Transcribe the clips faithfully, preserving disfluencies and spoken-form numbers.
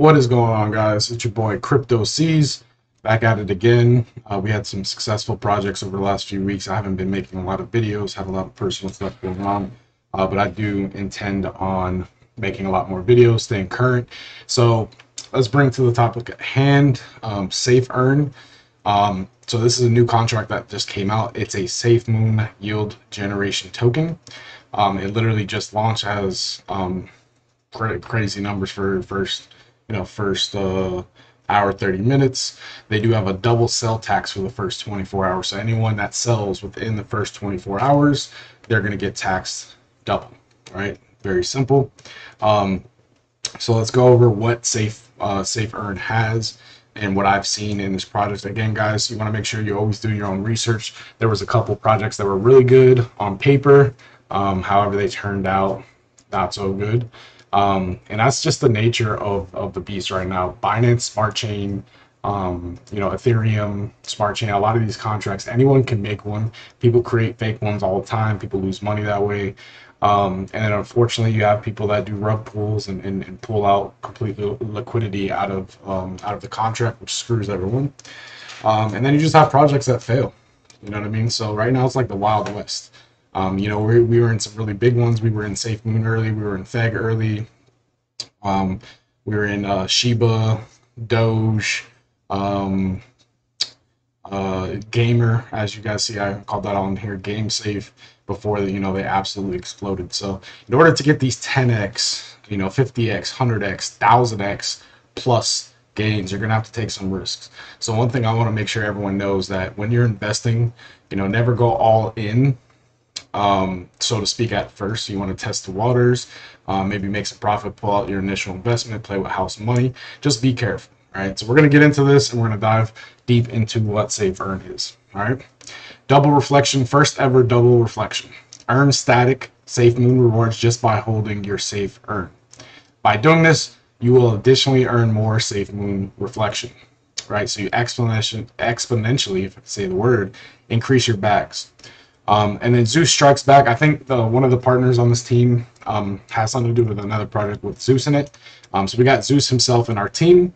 What is going on, guys? It's your boy Crypto Ceez, back at it again. Uh, we had some successful projects over the last few weeks. I haven't been making a lot of videos, had a lot of personal stuff going on, uh, but I do intend on making a lot more videos, staying current. So let's bring to the topic at hand, um, Safe Earn. Um, so this is a new contract that just came out. It's a Safe Moon yield generation token. Um, it literally just launched, has um, cra crazy numbers for first. You know, first uh, hour, thirty minutes. They do have a double sell tax for the first twenty-four hours. So anyone that sells within the first twenty-four hours, they're going to get taxed double. Right? Very simple. Um, so let's go over what Safe uh, Safe Earn has and what I've seen in this project. Again, guys, you want to make sure you always do your own research. There was a couple projects that were really good on paper. Um, however, they turned out not so good. Um, and that's just the nature of, of the beast right now. Binance Smart Chain, um, you know, Ethereum Smart Chain, a lot of these contracts, anyone can make one. People create fake ones all the time. People lose money that way. Um, and then unfortunately, you have people that do rug pulls and, and, and pull out complete liquidity out of um, out of the contract, which screws everyone. Um, and then you just have projects that fail. You know what I mean? So right now, it's like the Wild West. Um, you know, we, we were in some really big ones. We were in Safe Moon early. We were in F E G early. Um, we were in uh, Shiba, Doge, um, uh, Gamer. As you guys see, I called that on here, GameSafe, before, you know, they absolutely exploded. So in order to get these ten X, you know, fifty X, one hundred X, one thousand X plus gains, you're going to have to take some risks. So one thing I want to make sure everyone knows that when you're investing, you know, never go all in. Um, so to speak, at first. You want to test the waters, uh, maybe make some profit, pull out your initial investment, play with house money. Just be careful, all right? So we're going to get into this, and we're going to dive deep into what Safe Earn is, all right? Double reflection, first ever double reflection. Earn static Safe Moon rewards just by holding your Safe Earn. By doing this, you will additionally earn more Safe Moon reflection, right? So you exponentially, exponentially, if I say the word, increase your bags. Um, and then Zeus Strikes Back. I think the, one of the partners on this team um, has something to do with another project with Zeus in it. Um, so we got Zeus himself in our team.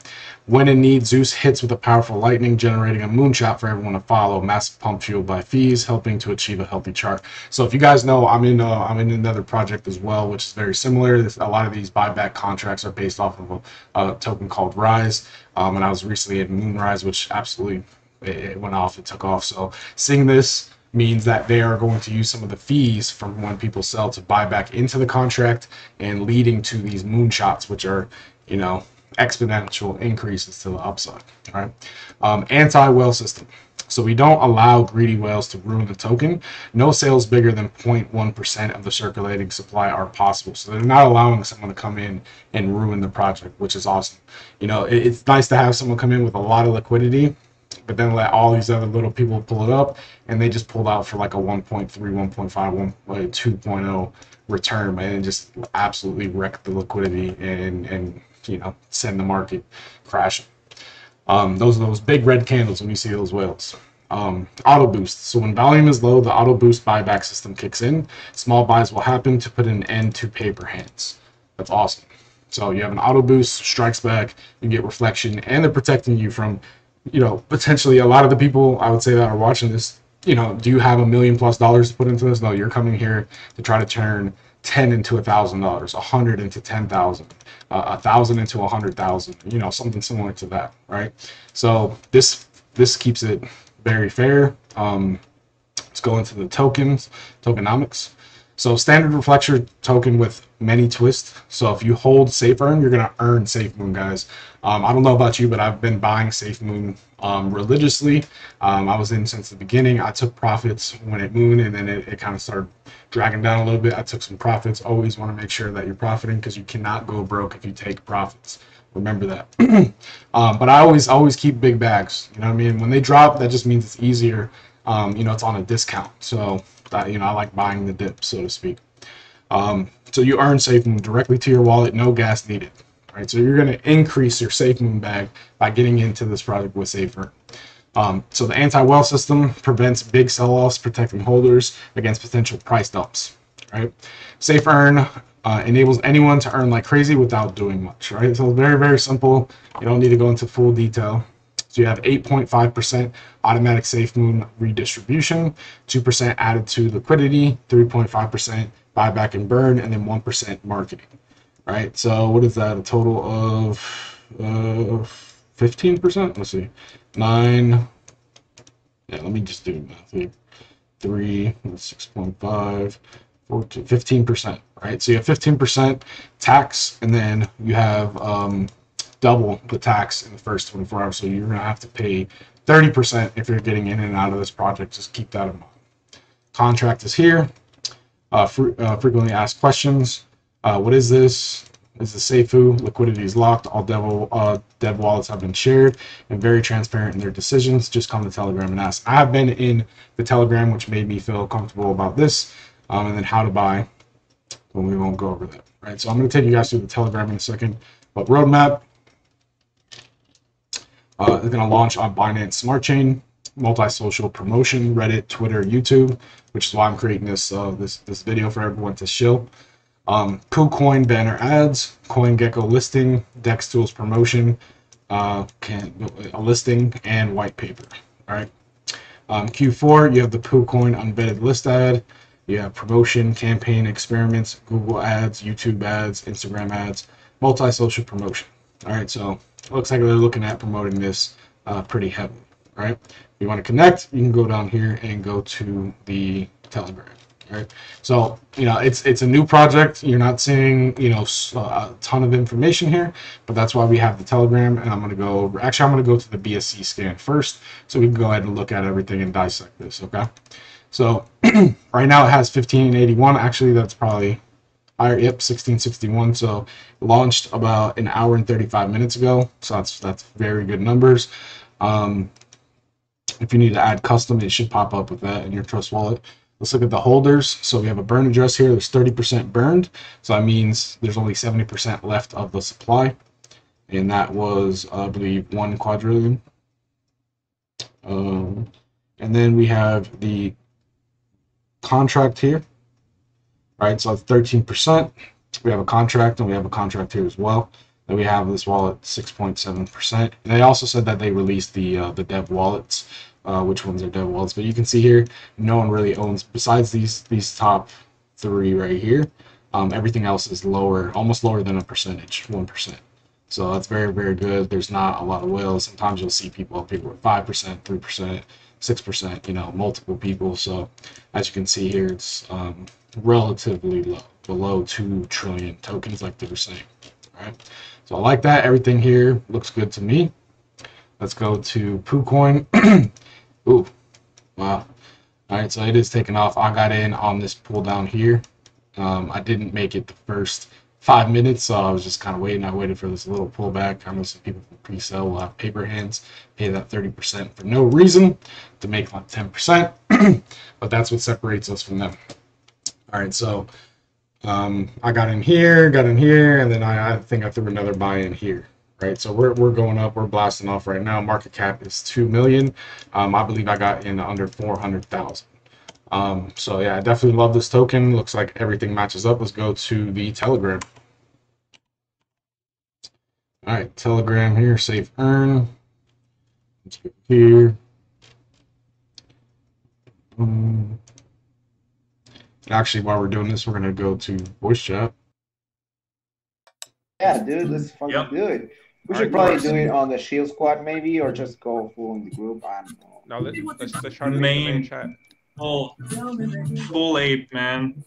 When in need, Zeus hits with a powerful lightning, generating a moonshot for everyone to follow. Massive pump fueled by fees, helping to achieve a healthy chart. So if you guys know, I'm in, uh, I'm in another project as well, which is very similar. This, a lot of these buyback contracts are based off of a, a token called Rise. Um, and I was recently in Moonrise, which absolutely it, it went off. It took off. So seeing this means that they are going to use some of the fees from when people sell to buy back into the contract, and leading to these moonshots, which are, you know, exponential increases to the upside. All right. Um, anti-whale system. So we don't allow greedy whales to ruin the token. No sales bigger than zero point one percent of the circulating supply are possible. So they're not allowing someone to come in and ruin the project, which is awesome. You know, it, it's nice to have someone come in with a lot of liquidity, but then let all these other little people pull it up, and they just pulled out for like a one point three, one point five, two point oh return, and just absolutely wrecked the liquidity and, and you know, send the market crashing. Um, those are those big red candles when you see those whales. Um, auto boost. So when volume is low, the auto boost buyback system kicks in. Small buys will happen to put an end to paper hands. That's awesome. So you have an auto boost, strikes back, you get reflection, and they're protecting you from, you know, potentially a lot of the people I would say that are watching this, you know, do you have a million plus dollars to put into this? No, you're coming here to try to turn ten into a thousand dollars, a hundred into ten thousand, a thousand into a hundred thousand, you know, something similar to that, right? So this this keeps it very fair. Um, let's go into the tokens, tokenomics. So standard reflection token with many twists. So if you hold Safe Earn, you're gonna earn Safe Moon, guys. Um, I don't know about you, but I've been buying Safe Moon um, religiously. Um, I was in since the beginning. I took profits when it mooned, and then it, it kind of started dragging down a little bit. I took some profits. Always want to make sure that you're profiting, because you cannot go broke if you take profits. Remember that. um, but I always always keep big bags. You know what I mean? When they drop, that just means it's easier. Um, you know, it's on a discount. So that, you know, I like buying the dip, so to speak. Um, so you earn Safe Moon directly to your wallet, no gas needed. Right? So you're going to increase your Safe Moon bag by getting into this project with Safe Earn. Um, so the anti-whale system prevents big sell-offs, protecting holders against potential price dumps. Right? Safe Earn uh, enables anyone to earn like crazy without doing much, right? So very, very simple. You don't need to go into full detail. So you have eight point five percent automatic Safe Moon redistribution, two percent added to liquidity, three point five percent buyback and burn, and then one percent marketing, right? So what is that? A total of uh, fifteen percent? Let's see. nine. Yeah, let me just do math here. three, six point five, fourteen, fifteen percent, right? So you have fifteen percent tax, and then you have um, double the tax in the first twenty-four hours. So you're going to have to pay thirty percent if you're getting in and out of this project. Just keep that in mind. Contract is here. Uh, fr uh, frequently asked questions. Uh, what is this? Is the SafeFu liquidity is locked? All devil, uh, dev wallets have been shared and very transparent in their decisions. Just come to Telegram and ask. I have been in the Telegram, which made me feel comfortable about this. Um, and then how to buy. But we won't go over that, right? So I'm going to take you guys through the Telegram in a second. But roadmap uh, is going to launch on Binance Smart Chain, multi-social promotion, Reddit, Twitter, YouTube, which is why I'm creating this uh, this this video for everyone to shill. Um, PooCoin banner ads, CoinGecko listing, Dex Tools promotion, uh, can, a listing, and white paper. All right. Um, Q four, you have the PooCoin unvetted list ad. You have promotion, campaign experiments, Google ads, YouTube ads, Instagram ads, multi-social promotion. All right. So it looks like they're looking at promoting this uh, pretty heavily. All right. If you want to connect, you can go down here and go to the Telegram. Right, so you know it's it's a new project. You're not seeing you know a ton of information here, but that's why we have the Telegram. And I'm going to go over. Actually, I'm going to go to the B S C scan first, so we can go ahead and look at everything and dissect this. Okay, so right now it has fifteen eighty-one. Actually, that's probably higher. Yep, sixteen sixty-one. So launched about an hour and thirty-five minutes ago. So that's that's very good numbers. Um, if you need to add custom, it should pop up with that in your Trust wallet. Let's look at the holders. So we have a burn address here. There's thirty percent burned. So that means there's only seventy percent left of the supply. And that was, I believe, one quadrillion. Um, and then we have the contract here. All right, so that's thirteen percent. We have a contract, and we have a contract here as well. Then we have this wallet, six point seven percent. And they also said that they released the, uh, the dev wallets. Uh, which ones are dev wallets, but you can see here no one really owns besides these these top three right here. Um, everything else is lower, almost lower than a percentage, one percent. So that's very, very good. There's not a lot of whales. Sometimes you'll see people up here with five percent, three percent, six percent, you know, multiple people. So as you can see here, it's um, relatively low, below two trillion tokens like they were saying. All right. So I like that. Everything here looks good to me. Let's go to PooCoin. Ooh, wow. All right, so it is taking off. I got in on this pull down here. Um, I didn't make it the first five minutes, so I was just kind of waiting. I waited for this little pullback. I know some people from pre-sell will have paper hands, pay that thirty percent for no reason to make like ten percent, but that's what separates us from them. All right, so um, I got in here, got in here, and then I, I think I threw another buy in here. Right, so we're, we're going up, we're blasting off right now. Market cap is two million. Um, I believe I got in under four hundred thousand. Um, so yeah, I definitely love this token. Looks like everything matches up. Let's go to the Telegram. All right, Telegram here, Safe Earn. Let's go here. Um, actually, while we're doing this, we're going to go to voice chat. Yeah, dude, let's fucking yep. do it. We should probably do it on the Shield Squad, maybe, or just go full in the group. I don't know. No, let's, let's, let's try to main, main chat. Full, full ape, man.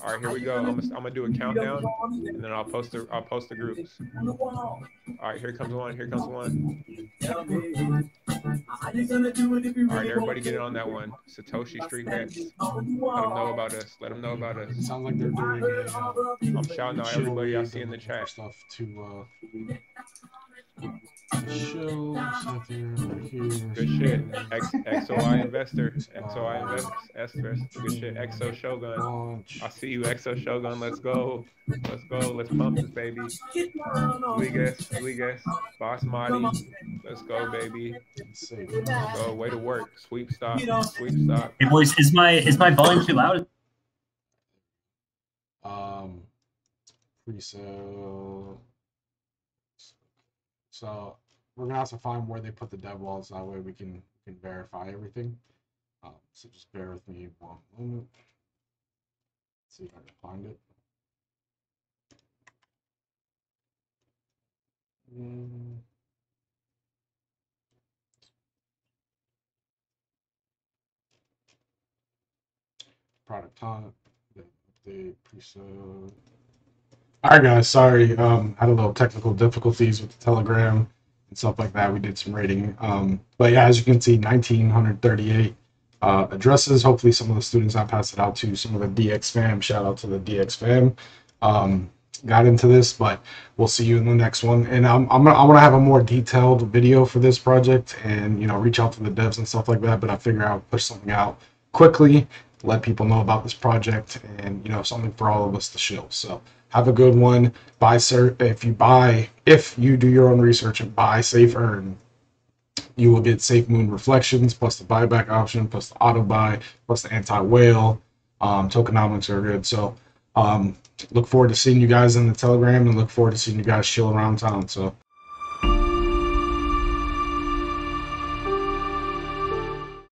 All right, here we go. I'm gonna, I'm gonna do a countdown, and then I'll post the I'll post the groups. All right, here comes one. Here comes one. All right, everybody, get in on that one. Satoshi Street Hats. Let them know about us. Let them know about us. It sounds like they're doing. Uh, I'm shouting out everybody I see in the chat. Stuff to uh, show something here. Good shit. X, XOI investor. XOI investor. Good shit. X O Shogun. I see you, X O Shogun. Let's go. Let's go. Let's pump this, baby. Ligas, Ligas, Boss Marty. Let's go, baby. Let's go. Way to work. Sweep stop. Sweep stop. Hey boys, is my is my volume too loud? Um pre-sale. So we're gonna have to find where they put the dev wallets. That way we can can verify everything. Um, so just bear with me one moment. Let's see if I can find it. Mm. Product hunt, the pre-sale. All right, guys, sorry, um, had a little technical difficulties with the Telegram and stuff like that. We did some rating, um, but yeah, as you can see, one thousand nine hundred thirty-eight uh, addresses. Hopefully, some of the students I passed it out to, some of the D X fam. Shout out to the D X fam. Um, got into this, but we'll see you in the next one. And I'm, I'm gonna, I want to have a more detailed video for this project, and you know, reach out to the devs and stuff like that. But I figure I'll push something out quickly, let people know about this project, and you know, something for all of us to shill. So have a good one. Buy cert if you buy if you do your own research and buy Safe Earn, you will get Safe Moon Reflections plus the buyback option plus the auto buy plus the anti-whale. Um, tokenomics are good. So um, look forward to seeing you guys in the Telegram, and look forward to seeing you guys shill around town. So